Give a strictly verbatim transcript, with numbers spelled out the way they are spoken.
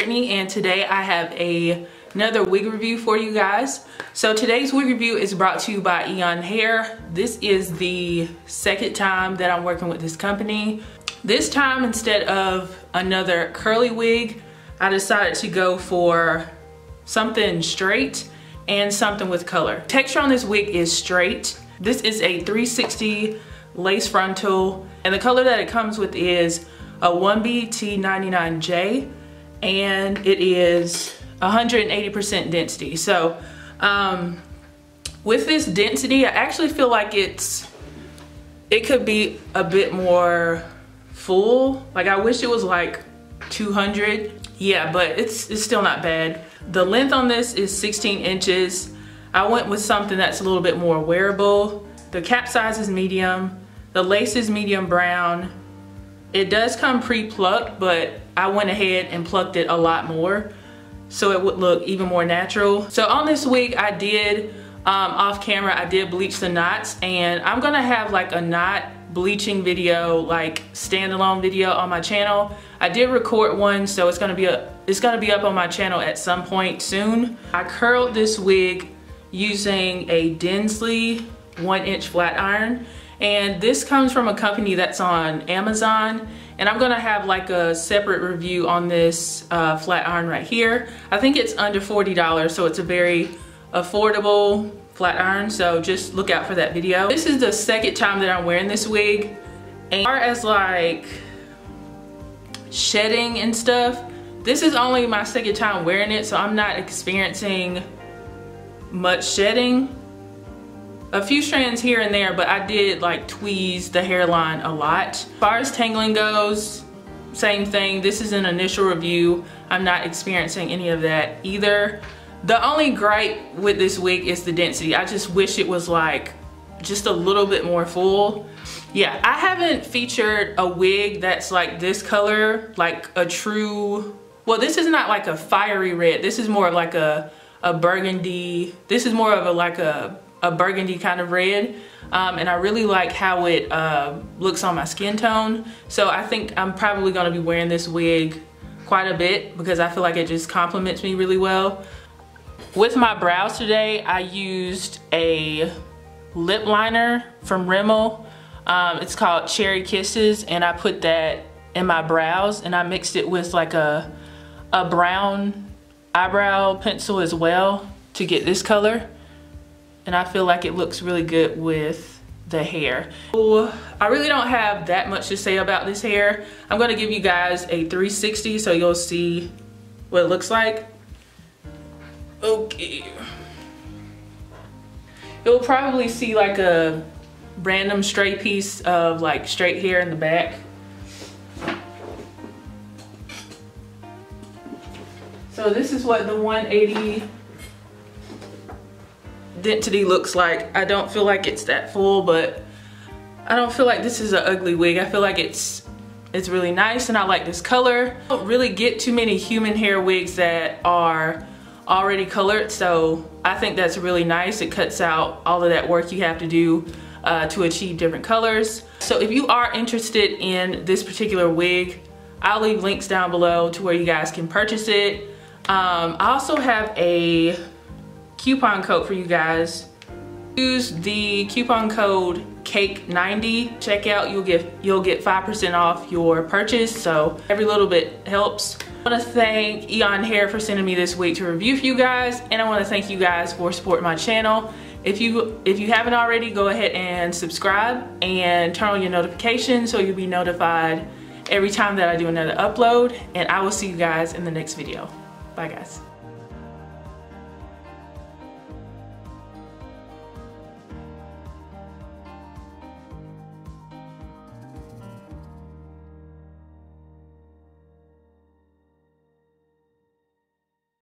Brittany, and today I have a another wig review for you guys. So today's wig review is brought to you by Eayon Hair. This is the second time that I'm working with this company. This time, instead of another curly wig, I decided to go for something straight and something with color. Texture on this wig is straight. This is a three sixty lace frontal, and the color that it comes with is a one B T ninety-nine J, and it is one hundred eighty percent density. So um, with this density, I actually feel like it's it could be a bit more full. Like, I wish it was like two hundred. Yeah, but it's it's still not bad. The length on this is sixteen inches. I went with something that's a little bit more wearable. The cap size is medium. The lace is medium brown. It does come pre-plucked, but I went ahead and plucked it a lot more so it would look even more natural. So on this wig, I did, um, off camera, I did bleach the knots, and I'm gonna have like a knot bleaching video, like standalone video on my channel. I did record one, so it's gonna be a, it's gonna be up on my channel at some point soon. I curled this wig using a Dinsley one inch flat iron, and this comes from a company that's on Amazon, and I'm gonna have like a separate review on this uh, flat iron right here. I think it's under forty dollars, so it's a very affordable flat iron, so just look out for that video. This is the second time that I'm wearing this wig, and as far as like shedding and stuff, this is only my second time wearing it, so I'm not experiencing much shedding. A few strands here and there, but I did like tweeze the hairline a lot. As far as tangling goes, same thing. This is an initial review. I'm not experiencing any of that either. The only gripe with this wig is the density. I just wish it was like just a little bit more full. Yeah, I haven't featured a wig that's like this color, like a true, well, this is not like a fiery red. This is more of like a, a burgundy. This is more of a like a, a burgundy kind of red, um, and I really like how it uh, looks on my skin tone. So I think I'm probably gonna be wearing this wig quite a bit because I feel like it just complements me really well. With my brows today, I used a lip liner from Rimmel. Um, it's called Cherry Kisses, and I put that in my brows, and I mixed it with like a, a brown eyebrow pencil as well to get this color. And I feel like it looks really good with the hair. So I really don't have that much to say about this hair. I'm gonna give you guys a three sixty so you'll see what it looks like. Okay. You'll probably see like a random straight piece of like straight hair in the back. So this is what the one eighty density looks like. I don't feel like it's that full, but I don't feel like this is an ugly wig. I feel like it's it's really nice, and I like this color. I don't really get too many human hair wigs that are already colored, so I think that's really nice. It cuts out all of that work you have to do uh, to achieve different colors. So if you are interested in this particular wig, I'll leave links down below to where you guys can purchase it. Um, I also have a coupon code for you guys. Use the coupon code cake ninety. Check out, you'll get you'll get five percent off your purchase, so every little bit helps. I want to thank Eayon Hair for sending me this wig to review for you guys, and I want to thank you guys for supporting my channel. If you if you haven't already, go ahead and subscribe and turn on your notifications so you'll be notified every time that I do another upload, and I will see you guys in the next video. Bye guys.